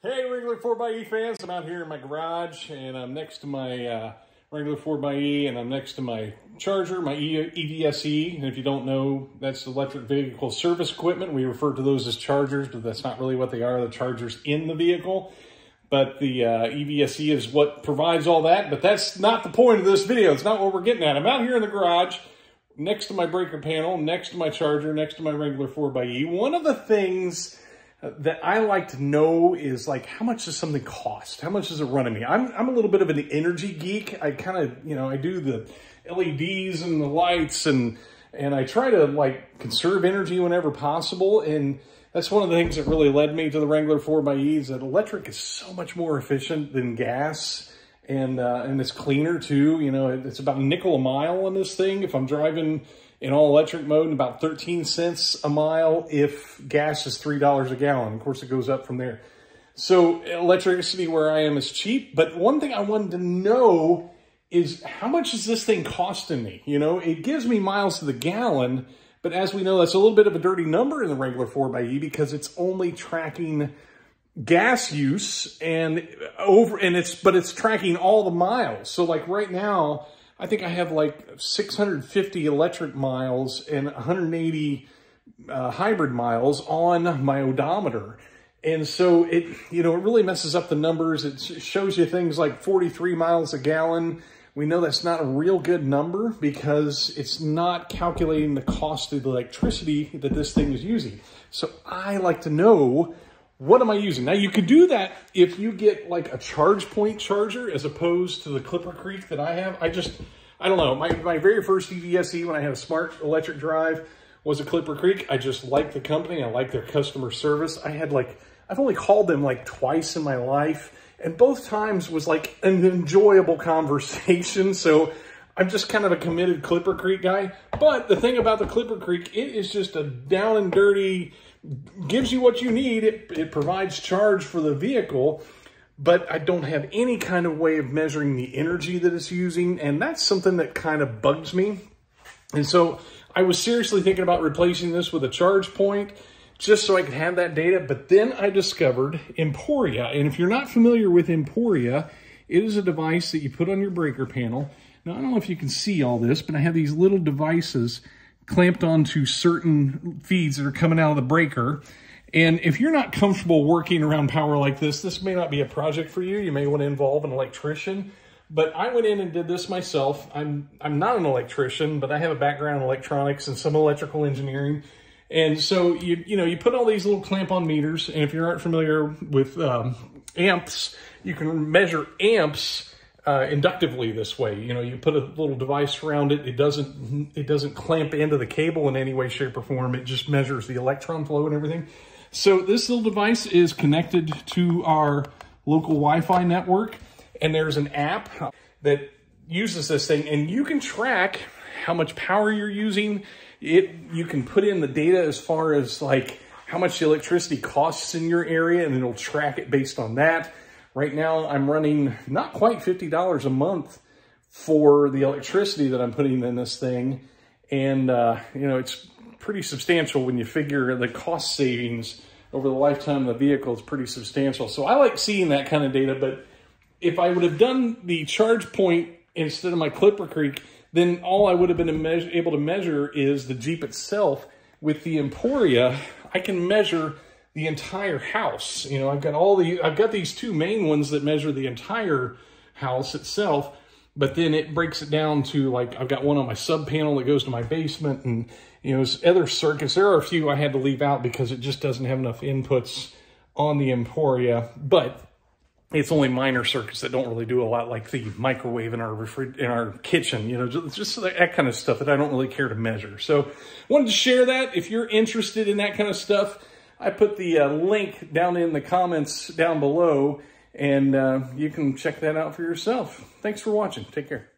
Hey Wrangler 4xE fans, I'm out here in my garage and I'm next to my Wrangler 4xE and I'm next to my charger, my EVSE. And if you don't know, that's electric vehicle service equipment. We refer to those as chargers, but that's not really what they are. The charger's in the vehicle, but the EVSE is what provides all that. But that's not the point of this video. It's not what we're getting at. I'm out here in the garage next to my breaker panel, next to my charger, next to my Wrangler 4xE. One of the things that I like to know is, like, how much does something cost? How much is it running me? I'm a little bit of an energy geek. I kind of, you know, I do the LEDs and the lights and I try to, like, conserve energy whenever possible. And that's one of the things that really led me to the Wrangler 4xE is that electric is so much more efficient than gas. And it's cleaner too. You know, it's about $0.05 a mile on this thing if I'm driving in all electric mode, and about 13 cents a mile if gas is $3 a gallon. Of course, it goes up from there. So electricity where I am is cheap. But one thing I wanted to know is, how much is this thing costing me? You know, it gives me miles to the gallon, but as we know, that's a little bit of a dirty number in the Wrangler 4xE because it's only tracking gas use but it's tracking all the miles. So, like, right now I think I have like 650 electric miles and 180 hybrid miles on my odometer, and so it, you know, it really messes up the numbers. It shows you things like 43 miles a gallon. We know that's not a real good number because it's not calculating the cost of the electricity that this thing is using. So I like to know, what am I using? Now, you could do that if you get like a ChargePoint charger as opposed to the Clipper Creek that I have. I don't know. My very first EVSE when I had a smart electric drive was a Clipper Creek. I just liked the company. I liked their customer service. I've only called them like twice in my life, and both times was like an enjoyable conversation. So I'm just kind of a committed Clipper Creek guy. But the thing about the Clipper Creek, it is just a down and dirty, gives you what you need. It provides charge for the vehicle, but I don't have any kind of way of measuring the energy that it's using. And that's something that kind of bugs me. And so I was seriously thinking about replacing this with a ChargePoint just so I could have that data. But then I discovered Emporia. And if you're not familiar with Emporia, it is a device that you put on your breaker panel. Now, I don't know if you can see all this, but I have these little devices clamped onto certain feeds that are coming out of the breaker. And if you're not comfortable working around power like this, this may not be a project for you. You may want to involve an electrician. But I went in and did this myself. I'm not an electrician, but I have a background in electronics and some electrical engineering. And so, you know, you put all these little clamp-on meters, and if you aren't familiar with amps, you can measure amps inductively this way. You know, you put a little device around it. It doesn't clamp into the cable in any way, shape, or form. It just measures the electron flow and everything. So this little device is connected to our local Wi-Fi network, and there's an app that uses this thing, and you can track how much power you're using. You can put in the data as far as, like, how much the electricity costs in your area, and it'll track it based on that. Right now, I'm running not quite $50 a month for the electricity that I'm putting in this thing. And, you know, it's pretty substantial when you figure the cost savings over the lifetime of the vehicle is pretty substantial. So I like seeing that kind of data. But if I would have done the ChargePoint instead of my Clipper Creek, then all I would have been able to measure is the Jeep itself. With the Emporia, I can measure the entire house. You know, I've got these two main ones that measure the entire house itself, but then it breaks it down to, like, I've got one on my sub panel that goes to my basement, and, you know, there's other circuits. There are a few I had to leave out because it just doesn't have enough inputs on the Emporia, but it's only minor circuits that don't really do a lot, like the microwave in our kitchen, you know, just that kind of stuff that I don't really care to measure. So wanted to share that. If you're interested in that kind of stuff, I put the link down in the comments down below, and you can check that out for yourself. Thanks for watching. Take care.